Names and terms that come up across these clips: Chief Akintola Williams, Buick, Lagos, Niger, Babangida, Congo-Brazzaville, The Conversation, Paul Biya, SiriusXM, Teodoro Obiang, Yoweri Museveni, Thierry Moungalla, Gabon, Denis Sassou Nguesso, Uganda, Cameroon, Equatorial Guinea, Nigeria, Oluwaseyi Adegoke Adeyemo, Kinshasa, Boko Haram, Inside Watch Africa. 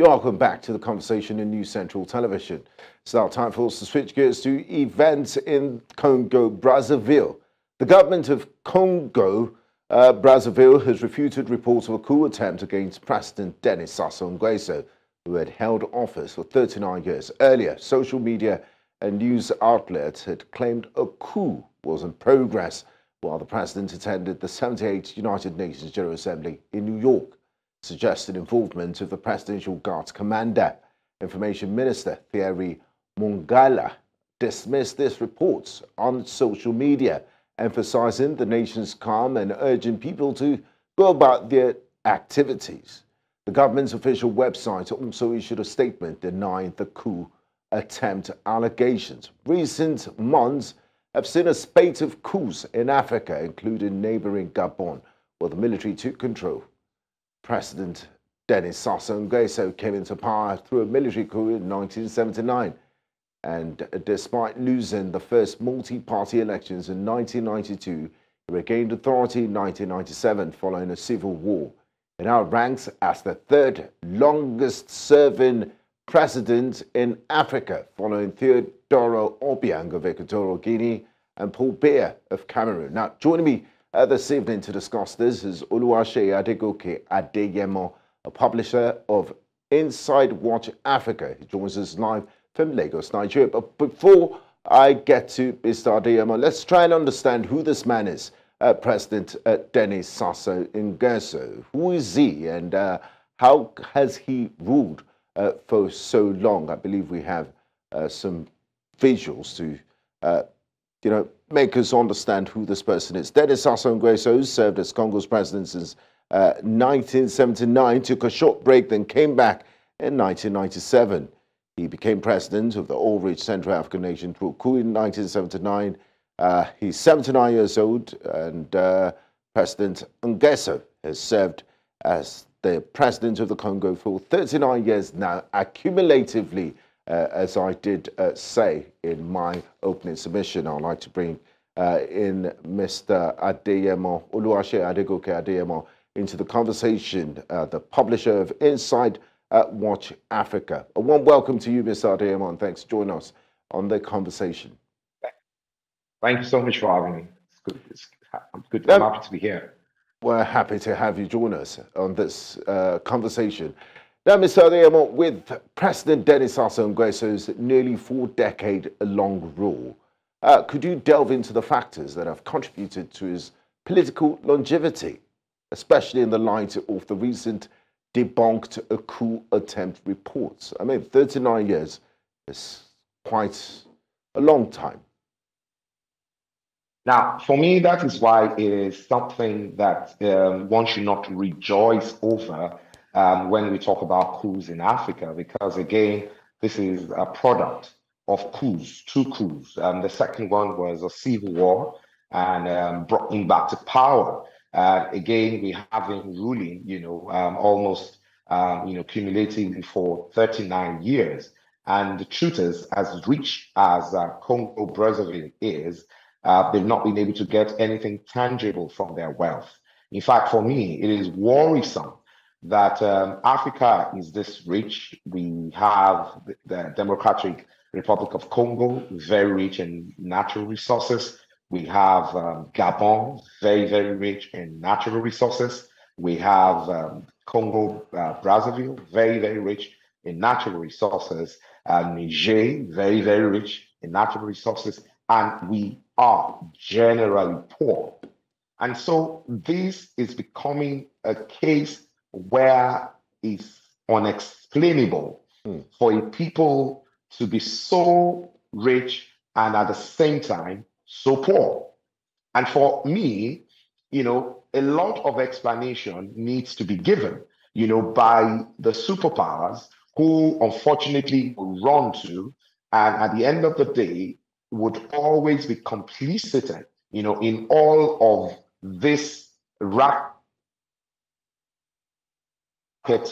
You're welcome back to The Conversation in New Central Television. It's now time for us to switch gears to events in Congo-Brazzaville. The government of Congo-Brazzaville has refuted reports of a coup attempt against President Denis Sassou Nguesso, who had held office for 39 years earlier. Social media and news outlets had claimed a coup was in progress while the president attended the 78th United Nations General Assembly in New York, suggested involvement of the Presidential Guard's commander. Information Minister Thierry Moungalla dismissed these reports on social media, emphasizing the nation's calm and urging people to go about their activities. The government's official website also issued a statement denying the coup attempt allegations. Recent months have seen a spate of coups in Africa, including neighboring Gabon, where the military took control. President Denis Sassou Nguesso came into power through a military coup in 1979, and despite losing the first multi-party elections in 1992, he regained authority in 1997 following a civil war. He now ranks as the third longest-serving president in Africa, following Teodoro Obiang of Equatorial Guinea and Paul Biya of Cameroon. Now, joining me this evening to discuss this is Oluwaseyi Adegoke Adeyemo, a publisher of Inside Watch Africa. He joins us live from Lagos, Nigeria. But before I get to Mr. Adeyemo, let's try and understand who this man is, President Denis Sassou Nguesso. Who is he, and how has he ruled for so long? I believe we have some visuals to make us understand who this person is. Denis Sassou Nguesso served as Congo's president since 1979, took a short break, then came back in 1997. He became president of the oil-rich Central African nation through a coup in 1979. He's 79 years old, and President Nguesso has served as the president of the Congo for 39 years now, accumulatively. As I did say in my opening submission, I'd like to bring in Mr. Adeyemo, Oluwaseyi Adegoke Adeyemo, into the conversation, the publisher of Inside Watch Africa. A warm welcome to you, Mr. Adeyemo, and thanks for joining us on The Conversation. Thank you so much for having me. It's good. I'm happy to be here. We're happy to have you join us on this conversation. Now, Mr. Adeyemo, with President Denis Sassou Nguesso's nearly four-decade-long rule, could you delve into the factors that have contributed to his political longevity, especially in the light of the recent debunked coup attempt reports? I mean, 39 years is quite a long time. Now, for me, that is why it is something that one should not rejoice over when we talk about coups in Africa, because again, this is a product of coups, two coups. The second one was a civil war and brought him back to power. Again, we have him ruling, almost, cumulatively for 39 years. And the truth is, as rich as Congo-Brazzaville is, they've not been able to get anything tangible from their wealth. In fact, for me, it is worrisome that Africa is this rich. We have the Democratic Republic of Congo, very rich in natural resources. We have Gabon, very, very rich in natural resources. We have Congo-Brazzaville, very, very rich in natural resources. Niger, very, very rich in natural resources. And we are generally poor. And so this is becoming a case where it's unexplainable for a people to be so rich and at the same time so poor. And for me, a lot of explanation needs to be given, by the superpowers who unfortunately run to, and at the end of the day would always be complicit, in all of this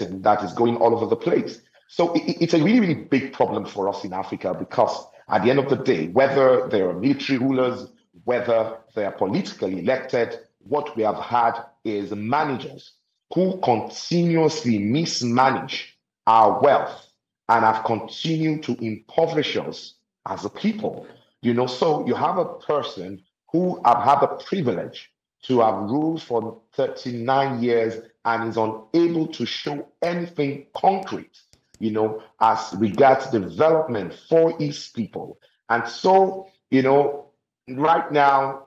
that is going all over the place. So it's a really, really big problem for us in Africa, because at the end of the day, whether they are military rulers, whether they are politically elected, what we have had is managers who continuously mismanage our wealth and have continued to impoverish us as a people. You know, so you have a person who have had the privilege to have ruled for 39 years and is unable to show anything concrete, you know, as regards development for his people. And so, you know, right now,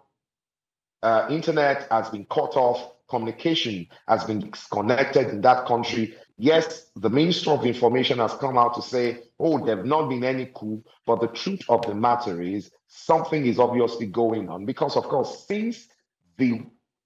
internet has been cut off, communication has been disconnected in that country. Yes, the Minister of Information has come out to say, oh, there have not been any coup, but the truth of the matter is something is obviously going on because, of course, since the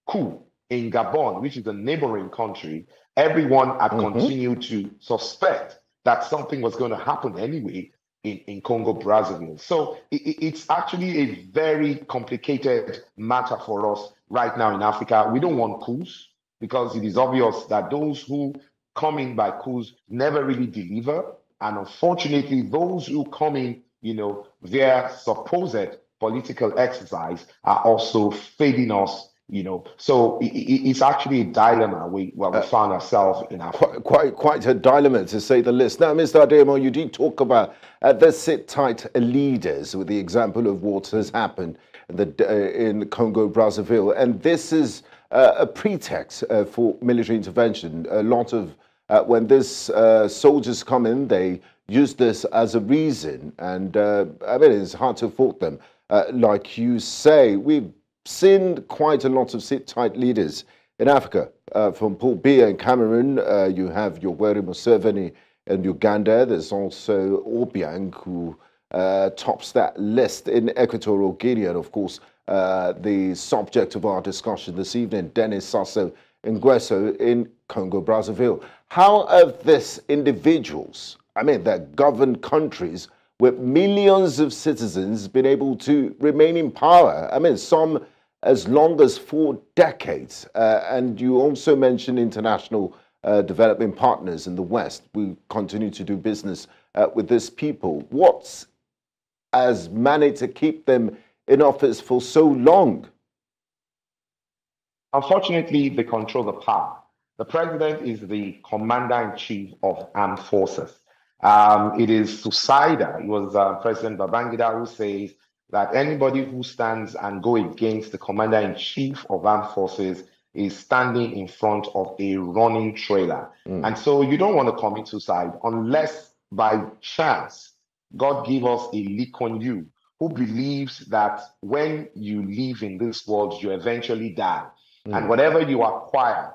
coup in Gabon, which is a neighboring country, everyone had continued to suspect that something was going to happen anyway in Congo-Brazzaville. So it's actually a very complicated matter for us right now in Africa. We don't want coups because it is obvious that those who come in by coups never really deliver. And unfortunately, those who come in, you know, their supposed political exercise are also failing us, you know. So it's actually a dilemma we found ourselves in Africa. Quite a dilemma, to say the least. Now, Mr. Adeyemo, you did talk about the sit-tight leaders with the example of what has happened in Congo-Brazzaville. And this is a pretext for military intervention. A lot of, when these soldiers come in, they use this as a reason. And, I mean, it's hard to fault them. Like you say, we've seen quite a lot of sit-tight leaders in Africa, from Paul Biya in Cameroon. You have Yoweri Museveni in Uganda. There's also Obiang, who tops that list in Equatorial Guinea. And, of course, the subject of our discussion this evening, Denis Sassou Nguesso in Congo-Brazzaville. How have these individuals, I mean, that govern countries with millions of citizens, been able to remain in power? I mean, some as long as 4 decades. And you also mentioned international development partners in the West. We continue to do business with these people. What's has managed to keep them in office for so long? Unfortunately, they control the power. The president is the commander-in-chief of armed forces. It is suicidal. It was President Babangida who says that anybody who stands and go against the commander-in-chief of armed forces is standing in front of a running trailer. And so you don't want to commit suicide unless by chance God give us a leak on you who believes that when you live in this world, you eventually die. And whatever you acquire,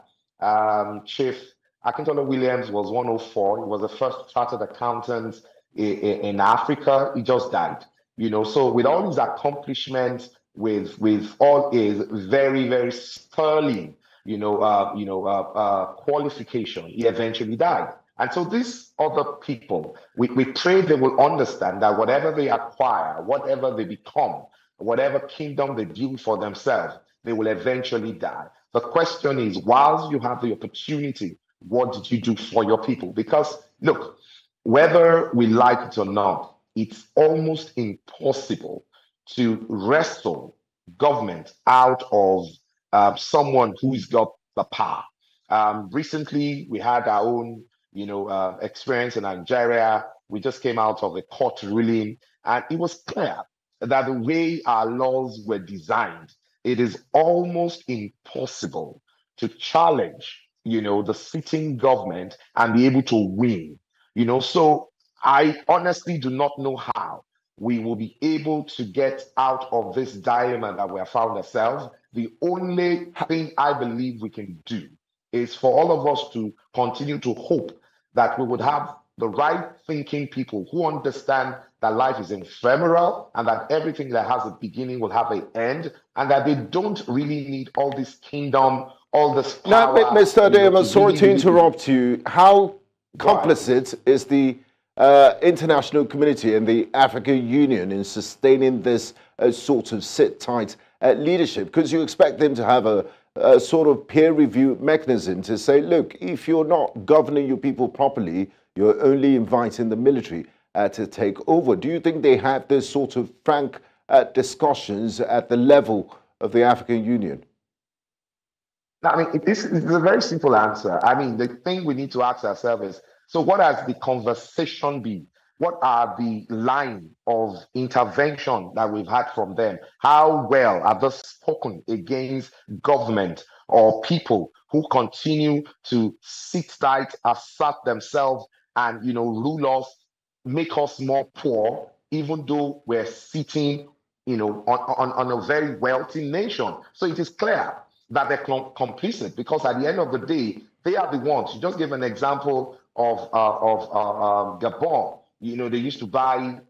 Chief Akintola Williams was 104. He was the first chartered accountant in Africa. He just died, you know. So with all his accomplishments, with all his very, very sterling, qualification, he eventually died. And so these other people, we pray they will understand that whatever they acquire, whatever they become, whatever kingdom they build for themselves, they will eventually die. The question is, whilst you have the opportunity, what did you do for your people? Because, look, whether we like it or not, it's almost impossible to wrestle government out of someone who's got the power. Recently, we had our own, experience in Nigeria. We just came out of a court ruling, and it was clear that the way our laws were designed, it is almost impossible to challenge the sitting government and be able to win. So I honestly do not know how we will be able to get out of this dilemma that we have found ourselves. The only thing I believe we can do is for all of us to continue to hope that we would have the right thinking people who understand that life is ephemeral and that everything that has a beginning will have an end, and that they don't really need all this kingdom, all this power. Now, Mr. Adeyemo, sorry to interrupt you. How complicit is the international community and the African Union in sustaining this sort of sit-tight leadership? Because you expect them to have a sort of peer review mechanism to say, look, if you're not governing your people properly, you're only inviting the military to take over. Do you think they have this sort of frank discussions at the level of the African Union? Now, I mean, this is a very simple answer. I mean, the thing we need to ask ourselves is, So what has the conversation been? What are the line of intervention that we've had from them? How well are they spoken against government or people who continue to sit tight, assert themselves, and, you know, rule us, make us more poor, even though we're sitting, you know, on a very wealthy nation? So it is clear that they're complicit, because at the end of the day, they are the ones. You just gave an example of Gabon. You know, they used to buy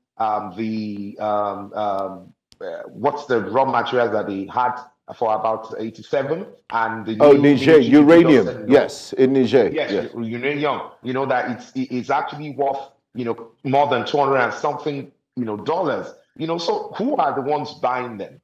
what's the raw material that they had for about 87, and the Niger uranium. Yes, in Niger. Yes, uranium. You know that it's actually worth, you know, more than 200 and something, you know, dollars. You know, so who are the ones buying them?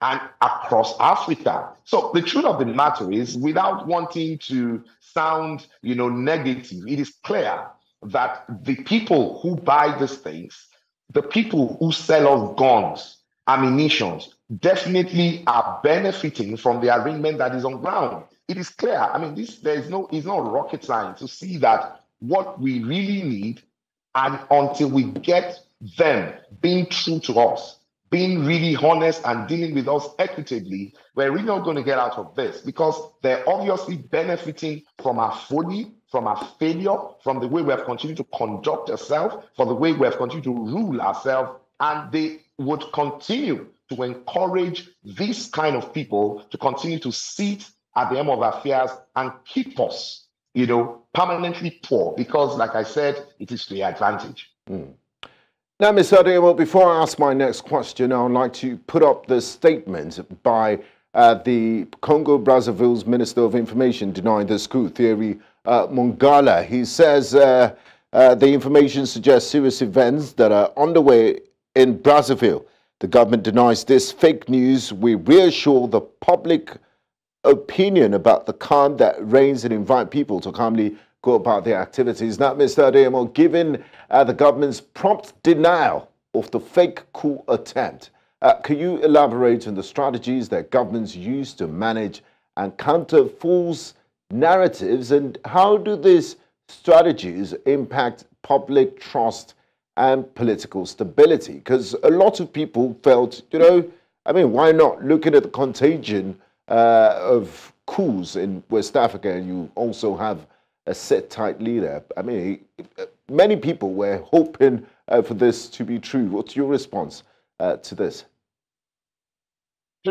And across Africa. So the truth of the matter is, without wanting to sound, you know, negative, it is clear that the people who buy these things, the people who sell us guns, ammunition, definitely are benefiting from the arrangement that is on ground. It is clear. I mean, it's not rocket science to see that what we really need, and until we get them being true to us, being really honest and dealing with us equitably, we're really not going to get out of this, because they're obviously benefiting from our folly, from our failure, from the way we have continued to conduct ourselves, from the way we have continued to rule ourselves, and they would continue to encourage these kind of people to continue to sit at the helm of affairs and keep us, you know, permanently poor, because, like I said, it is to their advantage. Mm. Now, Mr. Adeyemo, before I ask my next question, I would like to put up the statement by the Congo-Brazzaville's Minister of Information denying this coup, Thierry Moungalla. He says the information suggests serious events that are underway in Brazzaville. The government denies this fake news. We reassure the public opinion about the calm that reigns and invite people to calmly go about their activities. Now, Mr. Adeyemo, given the government's prompt denial of the fake coup attempt, can you elaborate on the strategies that governments use to manage and counter false narratives, and how do these strategies impact public trust and political stability? Because a lot of people felt, you know, I mean, why not? Looking at the contagion of coups in West Africa, and you also have a set-tight leader. I mean, many people were hoping for this to be true. What's your response to this?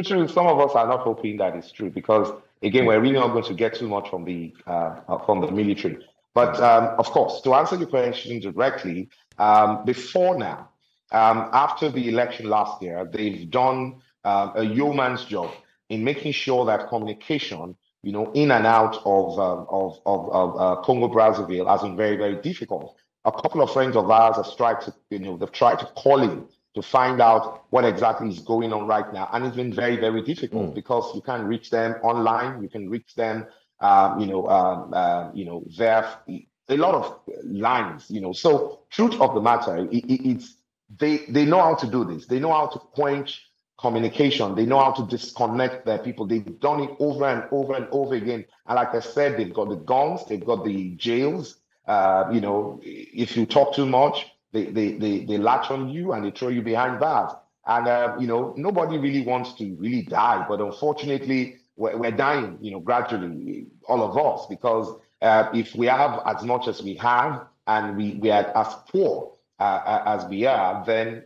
True. Some of us are not hoping that it's true, because, again, we're really not going to get too much from the military. But, of course, to answer your question directly, before now, after the election last year, they've done a yeoman's job in making sure that communication, you know, in and out of Congo-Brazzaville has been very, very difficult. A couple of friends of ours have tried to, you know, they've tried to call in to find out what exactly is going on right now, and it's been very, very difficult because you can't reach them online. You can reach them, you know, there are a lot of lines, you know. So, truth of the matter, it's they know how to do this. They know how to quench communication. They know how to disconnect their people. They've done it over and over and over again. And like I said, they've got the guns, they've got the jails. You know, if you talk too much, they latch on you and they throw you behind bars. And, you know, nobody really wants to really die. But unfortunately, we're dying, you know, gradually, all of us, because if we have as much as we have and we are as poor as we are, then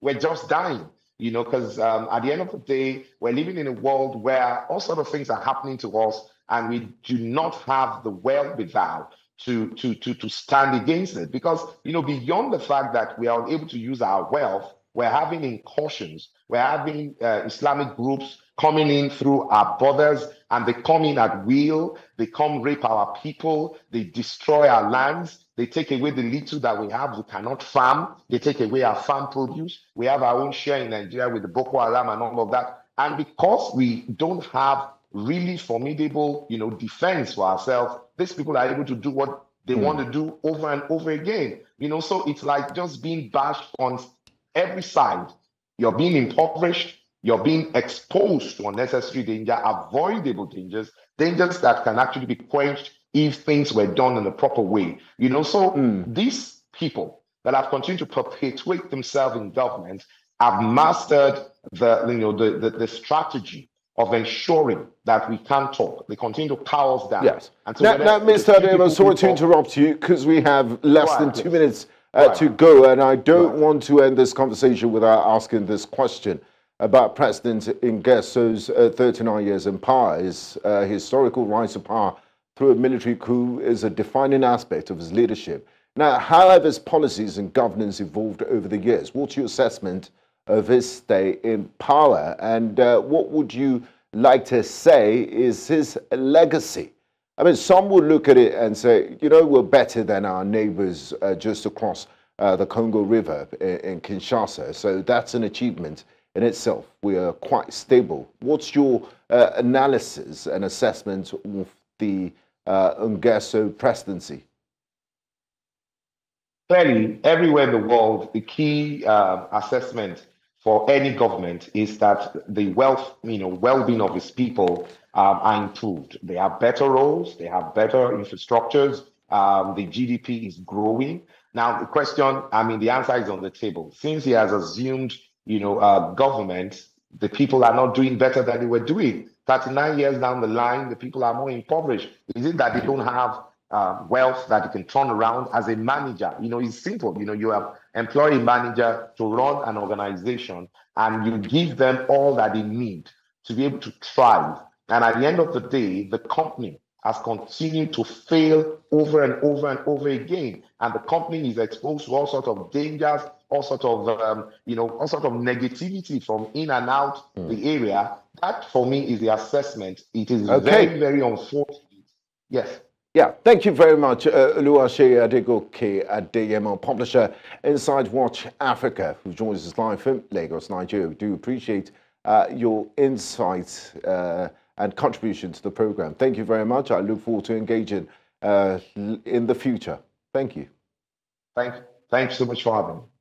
we're just dying. You know, because at the end of the day, we're living in a world where all sort of things are happening to us, and we do not have the wherewithal to stand against it. Because, you know, beyond the fact that we are unable to use our wealth, we're having incursions, we're having Islamic groups coming in through our borders, and they come in at will, they come rape our people, they destroy our lands. They take away the little that we have. We cannot farm. They take away our farm produce. We have our own share in Nigeria with the Boko Haram and all of that. And because we don't have really formidable, you know, defense for ourselves, these people are able to do what they want to do over and over again. You know, so it's like just being bashed on every side. You're being impoverished. You're being exposed to unnecessary danger, avoidable dangers, dangers that can actually be quenched if things were done in a proper way. You know, so these people that have continued to perpetuate themselves in government have mastered the strategy of ensuring that we can't talk. They continue to power us down. Yes. And so now, Mr. Adegoke, sorry to interrupt you because we have less than 2 minutes to go, and I don't want to end this conversation without asking this question about President Nguesso's 39 years in power. His historical rise to power through a military coup is a defining aspect of his leadership. Now, how have his policies and governance evolved over the years? What's your assessment of his stay in power, and what would you like to say is his legacy? I mean, some will look at it and say, you know, we're better than our neighbors just across the Congo River in Kinshasa, so that's an achievement in itself. We are quite stable. What's your analysis and assessment of the Nguesso presidency? Clearly, everywhere in the world, the key assessment for any government is that the well-being of its people are improved. They have better roads, they have better infrastructures, the GDP is growing. Now, the question, I mean, the answer is on the table. Since he has assumed, government, the people are not doing better than they were doing. 39 years down the line, the people are more impoverished. Is it that they don't have wealth that you can turn around as a manager? It's simple. You have employed a manager to run an organization, and you give them all that they need to be able to thrive. And at the end of the day, the company has continued to fail over and over and over again. And the company is exposed to all sorts of dangers, all sorts of, all sorts of negativity from in and out the area. That, for me, is the assessment. It is very, very unfortunate. Yes. Yeah, thank you very much, Oluwaseyi Adegoke Adeyemo, publisher Inside Watch Africa, who joins us live from Lagos, Nigeria. We do appreciate your insights and contribution to the program. Thank you very much. I look forward to engaging in the future. Thank you. Thanks so much for having me.